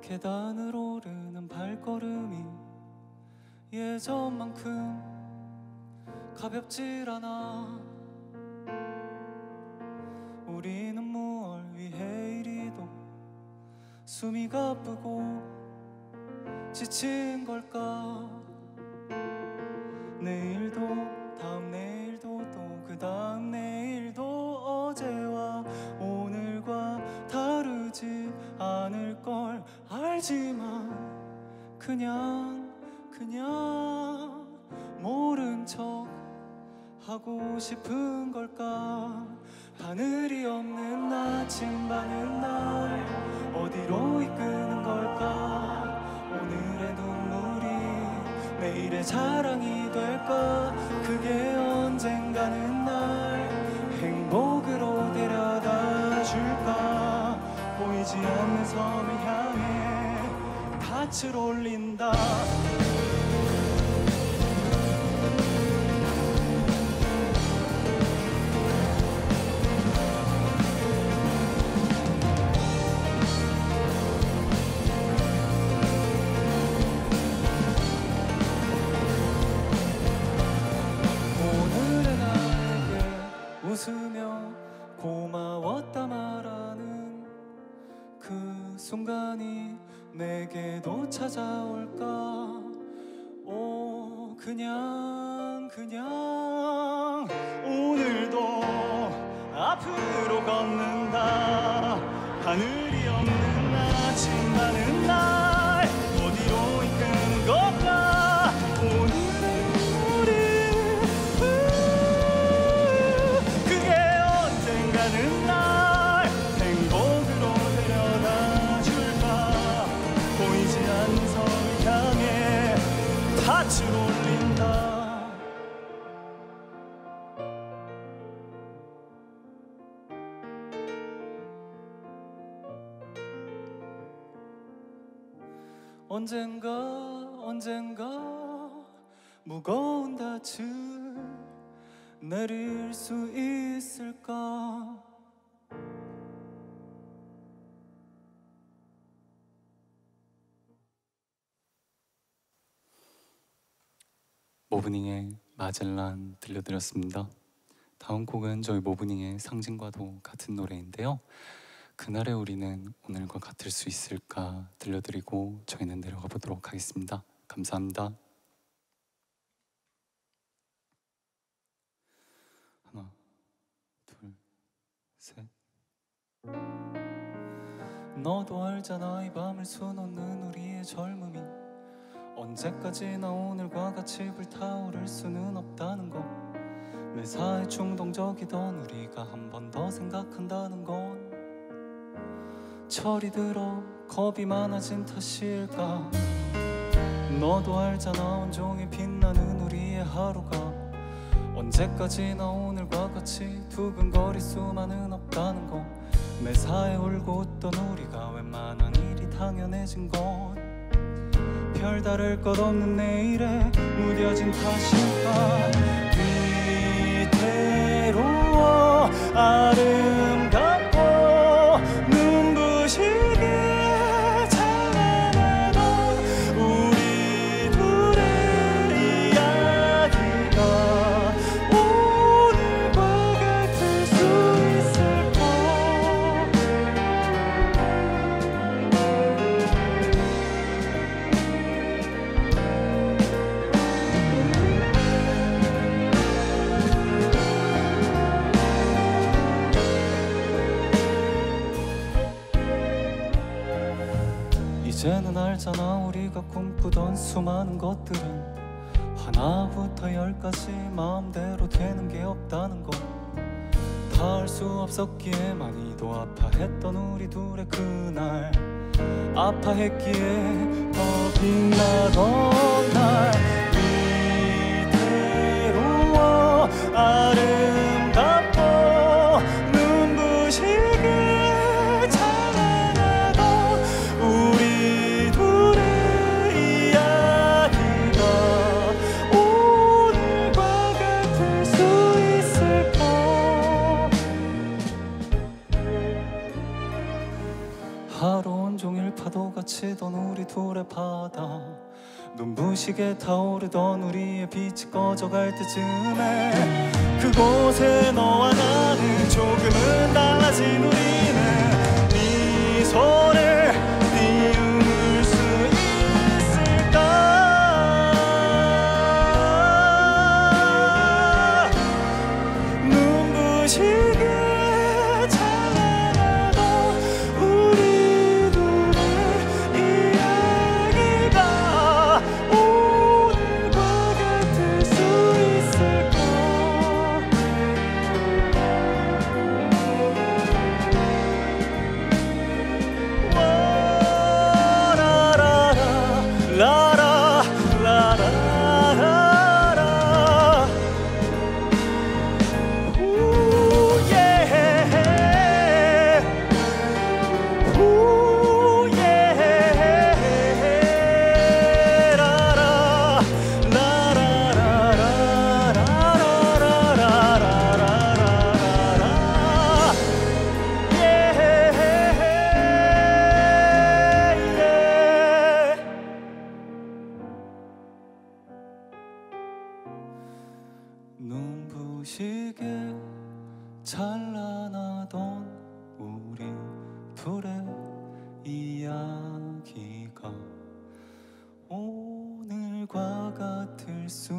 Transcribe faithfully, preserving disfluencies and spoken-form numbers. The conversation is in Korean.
계단으로 오르는 발걸음이 예전만큼 가볍질 않아. 우리는 무얼 위해 이리도 숨이 가쁘고 지친 걸까. 내일도 다음 내일도 또 그 다음 내일도 어제와 오늘과 다르지 않을 걸 알지만 그냥 그냥 모른 척 하고 싶은 걸까. 하늘이 없는 아침 반은 날 어디로 이끄는 걸까. 오늘의 눈물이 내일의 자랑이 될까. 그게 언젠가는 날 행복으로 데려다 줄까. 보이지 않는 섬을 향해 닻을 올린다. 웃으며 고마웠다 말하는 그 순간이 내게도 찾아올까. 오 그냥 그냥 오늘도 앞으로 걷는다. 하늘이 없는 아침 많은 날 어디로 이끄는 걸까. 오늘은 닻을 올린다. 언젠가 언젠가 무거운 닻을 내릴 수 있을까. 모브닝의 마젤란 들려드렸습니다. 다음 곡은 저희 모브닝의 상징과도 같은 노래인데요, 그날의 우리는 오늘과 같을 수 있을까 들려드리고 저희는 내려가 보도록 하겠습니다. 감사합니다. 하나 둘 셋. 너도 알잖아 이 밤을 수놓는 우리의 젊음이 언제까지나 오늘과 같이 불타오를 수는 없다는 것. 매사에 충동적이던 우리가 한 번 더 생각한다는 건 철이 들어 겁이 많아진 탓일까. 너도 알잖아 온종일 빛나는 우리의 하루가 언제까지나 오늘과 같이 두근거릴 수만은 없다는 것. 매사에 울고 웃던 우리가 웬만한 일이 당연해진 건 별다를 것 없는 내일에 무뎌진 탓일까. 위태로워 아름답고 눈부시게 찬란하던 우리 둘의 이야기가 오늘과 같을 수 있을까. 이제는 알잖아 우리가 꿈꾸던 수많은 것들은 하나부터 열까지 마음대로 되는 게 없다는 것. 다 할 수 없었기에 많이도 아파했던 우리 둘의 그날. 아파했기에 더 빛나던 날. 위태로워 아름답고 눈부시게 찬란하던 우리 둘의 이야기 스치던 우리 둘의 바다, 눈부시게 타오르던 우리의 빛이 꺼져갈 때쯤에 그곳에 너와 나는 조금은 달라진 우리는 미소를 띄울 수 있을까? 눈부시게 눈부시게 찬란하던 우리 둘의 이야기가 오늘과 같을 수